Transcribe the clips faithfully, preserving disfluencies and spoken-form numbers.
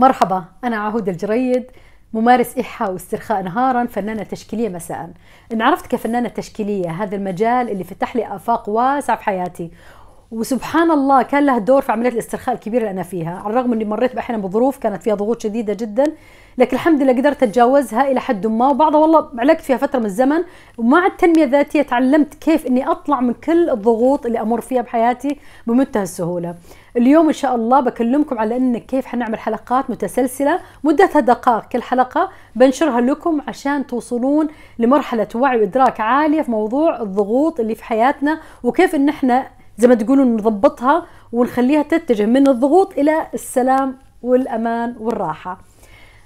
مرحبا، أنا عهود الجريد، ممارس إيحاء واسترخاء نهارا، فنانة تشكيلية مساء. انعرفت كفنانة تشكيلية، هذا المجال اللي فتح لي آفاق واسعة في حياتي، وسبحان الله كان له دور في عملية الاسترخاء الكبيرة اللي أنا فيها، على الرغم أني مريت بأحيانا بظروف كانت فيها ضغوط شديدة جدا، لكن الحمد لله قدرت أتجاوزها إلى حد ما، وبعضها والله علقت فيها فترة من الزمن. ومع التنمية الذاتية تعلمت كيف أني أطلع من كل الضغوط اللي أمر فيها بحياتي بمنتهى السهولة. اليوم إن شاء الله بكلمكم على أن كيف حنعمل حلقات متسلسلة مدتها دقائق كل حلقة، بنشرها لكم عشان توصلون لمرحلة وعي وإدراك عالية في موضوع الضغوط اللي في حياتنا، وكيف أن احنا زي ما تقولون نضبطها ونخليها تتجه من الضغوط إلى السلام والأمان والراحة.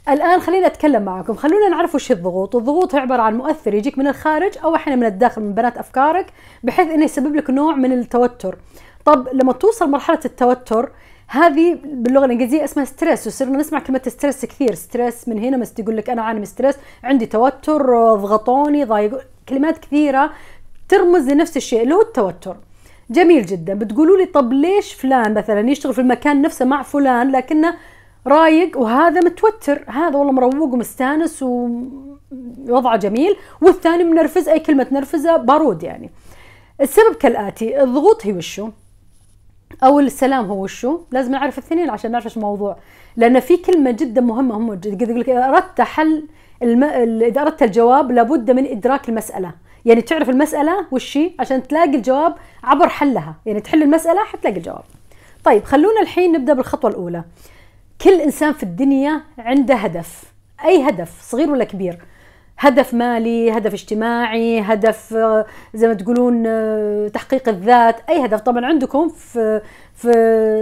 الآن خلينا أتكلم معكم، خلونا نعرف وش الضغوط. والضغوط هي عبارة عن مؤثر يجيك من الخارج أو أحيانا من الداخل، من بنات أفكارك، بحيث إنه يسبب لك نوع من التوتر. طب لما توصل مرحلة التوتر هذه باللغه الانجليزيه اسمها ستريس، وصرنا نسمع كلمه ستريس كثير، ستريس من هنا، مس تقول لك انا عاني من ستريس، عندي توتر، ضغطوني، ضايق، كلمات كثيره ترمز لنفس الشيء اللي هو التوتر. جميل جدا. بتقولوا لي طب ليش فلان مثلا يشتغل في المكان نفسه مع فلان لكنه رايق وهذا متوتر، هذا والله مروق ومستانس ووضعه جميل، والثاني منرفز، اي كلمه تنرفزه بارود يعني. السبب كالاتي، الضغوط هي وشو؟ أو السلام هو شو؟ لازم نعرف الاثنين عشان نعرف ايش الموضوع، لأن في كلمة جدا مهمة هم يقول لك إذا أردت حل الم... إذا أردت الجواب لابد من إدراك المسألة، يعني تعرف المسألة وش هي عشان تلاقي الجواب عبر حلها، يعني تحل المسألة حتلاقي الجواب. طيب خلونا الحين نبدأ بالخطوة الأولى. كل إنسان في الدنيا عنده هدف، أي هدف صغير ولا كبير، هدف مالي، هدف اجتماعي، هدف زي ما تقولون تحقيق الذات، اي هدف. طبعا عندكم في في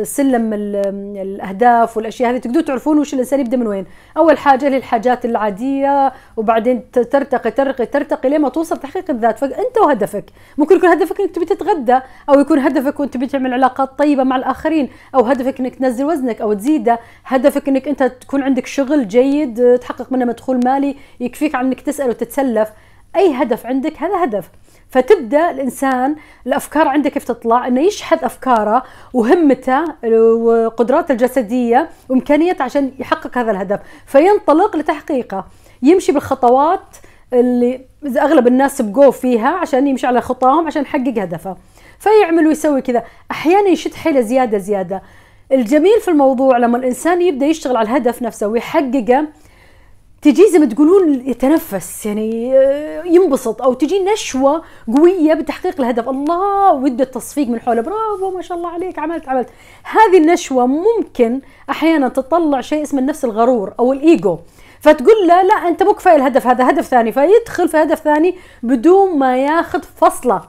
سلم الاهداف والاشياء هذه تقدرون تعرفون وش الانسان يبدا من وين. اول حاجه للحاجات العاديه، وبعدين ترتقي ترتقي ترتقي لين ما توصل تحقيق الذات. فانت وهدفك، ممكن يكون هدفك انك تبي تتغدى، او يكون هدفك وانت تبي تعمل علاقات طيبه مع الاخرين، او هدفك انك تنزل وزنك او تزيده، هدفك انك انت تكون عندك شغل جيد تحقق منه مدخول مالي يكفيك عنك تسأل وتتسلف. أي هدف عندك هذا هدف. فتبدأ الإنسان الأفكار عنده كيف تطلع، إنه يشحذ أفكاره وهمته وقدراته الجسدية وإمكانيته عشان يحقق هذا الهدف، فينطلق لتحقيقه، يمشي بالخطوات اللي أغلب الناس سبقوه فيها عشان يمشي على خطاهم عشان يحقق هدفه، فيعمل ويسوي كذا. أحيانا يشد حيله زيادة زيادة. الجميل في الموضوع لما الإنسان يبدأ يشتغل على الهدف نفسه ويحققه، تجي زي ما تقولون يتنفس، يعني ينبسط، او تجي نشوه قويه بتحقيق الهدف، الله، وده التصفيق من حوله، برافو ما شاء الله عليك، عملت عملت. هذه النشوه ممكن احيانا تطلع شيء اسمه النفس الغرور او الايجو، فتقول له لا انت مو كفايه الهدف هذا، هدف ثاني، فيدخل في هدف ثاني بدون ما ياخذ فصله.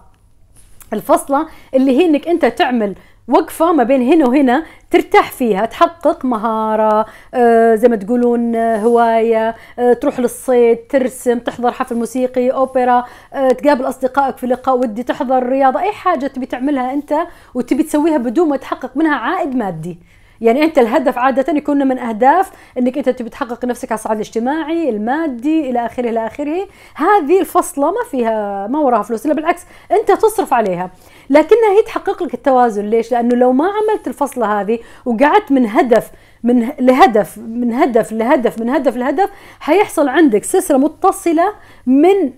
الفصله اللي هي انك انت تعمل وقفة ما بين هنا وهنا ترتاح فيها، تحقق مهارة، آه زي ما تقولون آه هواية، آه تروح للصيد، ترسم، تحضر حفل موسيقي، أوبرا، آه تقابل أصدقائك في لقاء ودي، تحضر رياضة، أي حاجة تبي تعملها أنت وتبي تسويها بدون ما تحقق منها عائد مادي. يعني أنت الهدف عادة يكون من أهداف أنك أنت تبي تحقق نفسك على الصعيد الاجتماعي، المادي، إلى آخره إلى آخره. هذه الفصلة ما فيها ما وراها فلوس، لا بالعكس أنت تصرف عليها، لكنها هي تحقق لك التوازن. ليش؟ لأنه لو ما عملت الفصلة هذه وقعدت من هدف من لهدف من هدف لهدف من هدف لهدف، حيحصل عندك سلسلة متصلة من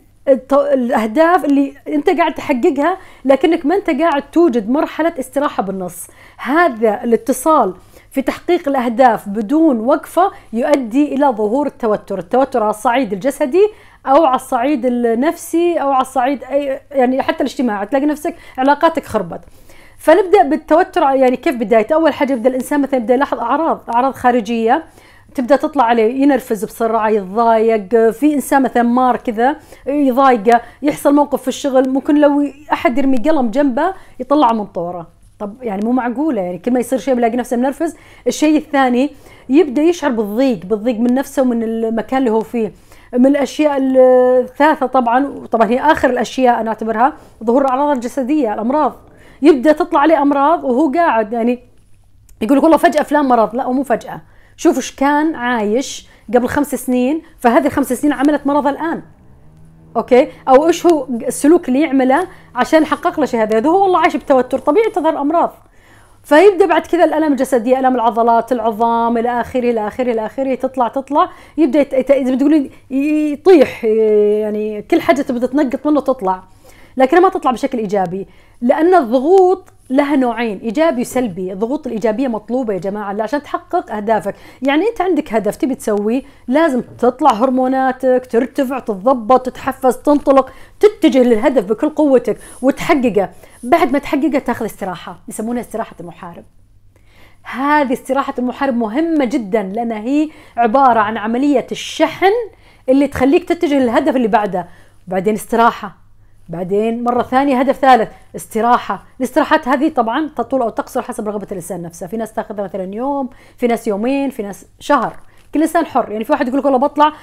الأهداف اللي أنت قاعد تحققها، لكنك ما أنت قاعد توجد مرحلة استراحة بالنص. هذا الاتصال في تحقيق الأهداف بدون وقفة يؤدي إلى ظهور التوتر، التوتر على الصعيد الجسدي أو على الصعيد النفسي أو على الصعيد أي يعني حتى الاجتماعي، تلاقي نفسك علاقاتك خربت. فنبدأ بالتوتر، يعني كيف بدايته؟ أول حاجة يبدأ الإنسان مثلا يبدأ يلاحظ أعراض، أعراض خارجية تبدأ تطلع عليه، ينرفز بسرعة، يتضايق، في إنسان مثلا مار كذا يضايقه، يحصل موقف في الشغل، ممكن لو أحد يرمي قلم جنبه يطلعه من طوره. طب يعني مو معقولة، يعني كل ما يصير شيء بلاقي نفسه منرفز. الشيء الثاني يبدأ يشعر بالضيق، بالضيق من نفسه ومن المكان اللي هو فيه. من الأشياء الثالثة طبعا، وطبعا هي آخر الأشياء أنا أعتبرها، ظهور الأعراض الجسدية، الأمراض، يبدأ تطلع عليه أمراض وهو قاعد، يعني يقول لك والله فجأة فلان مرض، لا ومو فجأة، شوف ايش كان عايش قبل خمس سنين، فهذه الخمس سنين عملت مرضه الآن. اوكي؟ او ايش هو السلوك اللي يعمله عشان يحقق له شيء، هذا هو والله عايش بتوتر، طبيعي تظهر امراض. فيبدا بعد كذا الالم الجسدي، الم العضلات، العظام، الى اخره الى اخره الى اخره، تطلع تطلع يبدا اذا بتقولين يطيح، يعني كل حاجه تبدا تنقط منه تطلع، لكنها ما تطلع بشكل ايجابي، لان الضغوط لها نوعين، ايجابي وسلبي. الضغوط الايجابيه مطلوبه يا جماعه عشان تحقق اهدافك، يعني انت عندك هدف تبي تسويه لازم تطلع هرموناتك، ترتفع، تتضبط، تتحفز، تنطلق، تتجه للهدف بكل قوتك وتحققه. بعد ما تحققه تاخذ استراحه، يسمونها استراحه المحارب. هذه استراحه المحارب مهمه جدا، لانها هي عباره عن عمليه الشحن اللي تخليك تتجه للهدف اللي بعده، بعدين استراحه، بعدين مرة ثانية هدف ثالث، استراحة. الاستراحات هذه طبعا تطول أو تقصر حسب رغبة الإنسان نفسه، في ناس تاخذها مثلا يوم، في ناس يومين، في ناس شهر، كل إنسان حر. يعني في واحد يقول لك والله بطلع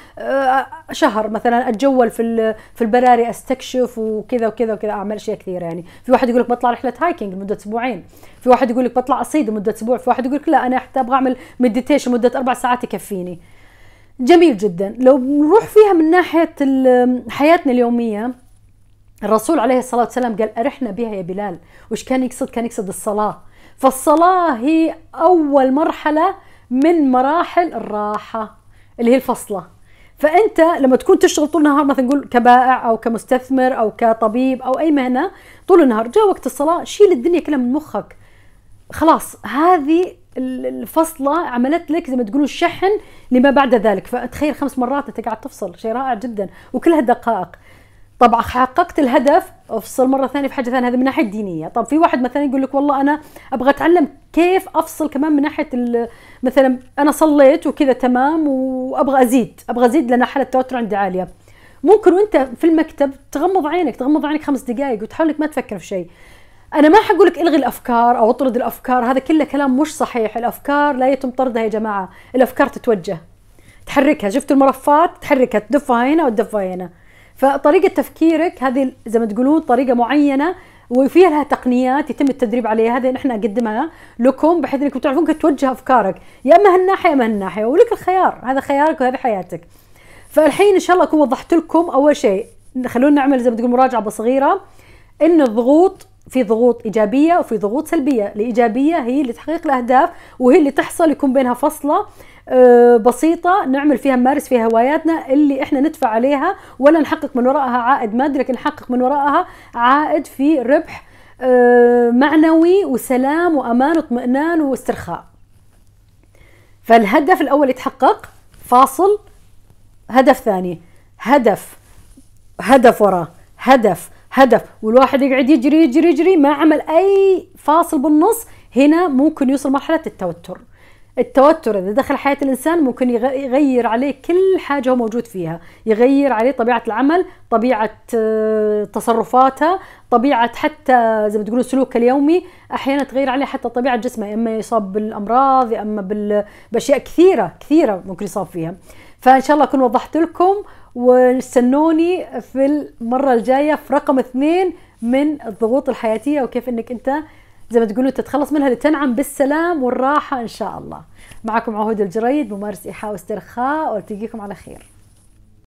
شهر مثلا أتجول في في البراري أستكشف وكذا وكذا وكذا، أعمل أشياء كثيرة يعني، في واحد يقول لك بطلع رحلة هايكينج لمدة أسبوعين، في واحد يقول لك بطلع أصيد لمدة أسبوع، في واحد يقول لك لا أنا حتى أبغى أعمل مديتيشن مدة أربع ساعات يكفيني. جميل جدا. لو نروح فيها من ناحية حياتنا اليومية، الرسول عليه الصلاة والسلام قال أرحنا بها يا بلال، وش كان يقصد؟ كان يقصد الصلاة. فالصلاة هي أول مرحلة من مراحل الراحة اللي هي الفصلة. فأنت لما تكون تشتغل طول النهار مثلا نقول كبائع أو كمستثمر أو كطبيب أو أي مهنة طول النهار، جاء وقت الصلاة شيل الدنيا كلها من مخك، خلاص هذه الفصلة عملت لك زي ما تقولون شحن لما بعد ذلك. فتخيل خمس مرات أنت قاعد تفصل، شيء رائع جدا وكلها دقائق. طبعا حققت الهدف، افصل مره ثانيه في حاجه ثانيه، هذه من ناحيه دينيه. طب في واحد مثلا يقول لك والله انا ابغى اتعلم كيف افصل كمان من ناحيه مثلا انا صليت وكذا تمام وابغى ازيد، ابغى ازيد لان حاله التوتر عندي عاليه. ممكن وانت في المكتب تغمض عينك، تغمض عينك خمس دقائق وتحاول انك ما تفكر في شيء. انا ما حقول لك الغي الافكار او اطرد الافكار، هذا كله كلام مش صحيح. الافكار لا يتم طردها يا جماعه، الافكار تتوجه، تحركها، شفتوا المرفات تحركها، تدفها هنا وتدفها هنا. فطريقة تفكيرك هذه زي ما تقولون طريقة معينة وفيها لها تقنيات يتم التدريب عليها، هذه نحن نقدمها لكم بحيث انكم تعرفون كيف توجه افكارك، يا اما هالناحية يا اما هالناحية، ولك الخيار، هذا خيارك وهذه حياتك. فالحين ان شاء الله اكون وضحت لكم اول شيء، خلونا نعمل زي ما تقول مراجعة صغيرة، ان الضغوط في ضغوط ايجابية وفي ضغوط سلبية، الايجابية هي لتحقيق الاهداف وهي اللي تحصل يكون بينها فصلة بسيطة نعمل فيها نمارس فيها هواياتنا اللي احنا ندفع عليها ولا نحقق من وراءها عائد مادي، لكن نحقق من وراءها عائد في ربح معنوي وسلام وامان واطمئنان واسترخاء. فالهدف الاول يتحقق، فاصل، هدف ثاني، هدف، هدف وراه هدف، هدف، والواحد يقعد يجري يجري يجري ما عمل اي فاصل بالنص، هنا ممكن يوصل مرحلة التوتر. التوتر إذا دخل حياة الإنسان ممكن يغير عليه كل حاجة هو موجود فيها، يغير عليه طبيعة العمل، طبيعة تصرفاته، طبيعة حتى زي ما تقولون سلوكه اليومي، أحيانا تغير عليه حتى طبيعة جسمه، إما يصاب بالأمراض، إما بأشياء كثيرة كثيرة ممكن يصاب فيها. فإن شاء الله أكون وضحت لكم، واستنوني في المرة الجاية في رقم اثنين من الضغوط الحياتية وكيف إنك أنت زي ما تقولون تتخلص منها لتنعم بالسلام والراحة إن شاء الله. معكم عهود الجريد ممارس إيحاء واسترخاء، والتقيكم على خير.